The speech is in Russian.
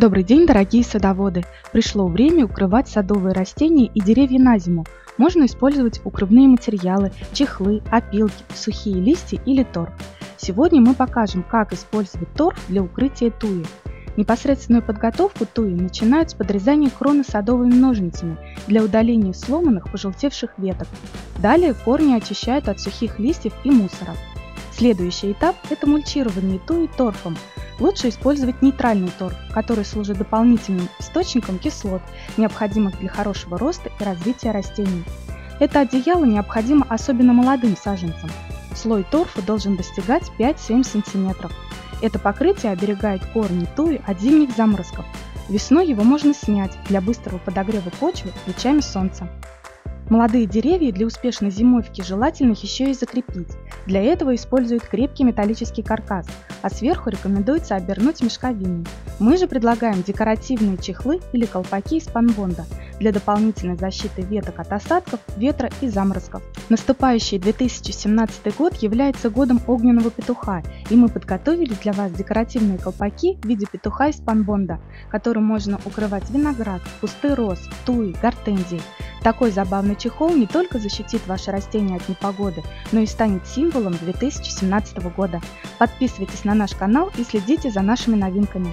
Добрый день, дорогие садоводы! Пришло время укрывать садовые растения и деревья на зиму. Можно использовать укрывные материалы, чехлы, опилки, сухие листья или торф. Сегодня мы покажем, как использовать торф для укрытия туи. Непосредственную подготовку туи начинают с подрезания крона садовыми ножницами для удаления сломанных, пожелтевших веток. Далее корни очищают от сухих листьев и мусора. Следующий этап – это мульчирование туи торфом. Лучше использовать нейтральный торф, который служит дополнительным источником кислот, необходимых для хорошего роста и развития растений. Это одеяло необходимо особенно молодым саженцам. Слой торфа должен достигать 5-7 см. Это покрытие оберегает корни туи от зимних заморозков. Весной его можно снять для быстрого подогрева почвы лучами солнца. Молодые деревья для успешной зимовки желательно еще и закрепить. Для этого используют крепкий металлический каркас, а сверху рекомендуется обернуть мешковиной. Мы же предлагаем декоративные чехлы или колпаки из панбонда для дополнительной защиты веток от осадков, ветра и заморозков. Наступающий 2017 год является годом огненного петуха, и мы подготовили для вас декоративные колпаки в виде петуха из панбонда, которым можно укрывать виноград, кусты роз, туи, гортензии. Такой забавный чехол не только защитит ваши растения от непогоды, но и станет символом 2017 года. Подписывайтесь на наш канал и следите за нашими новинками.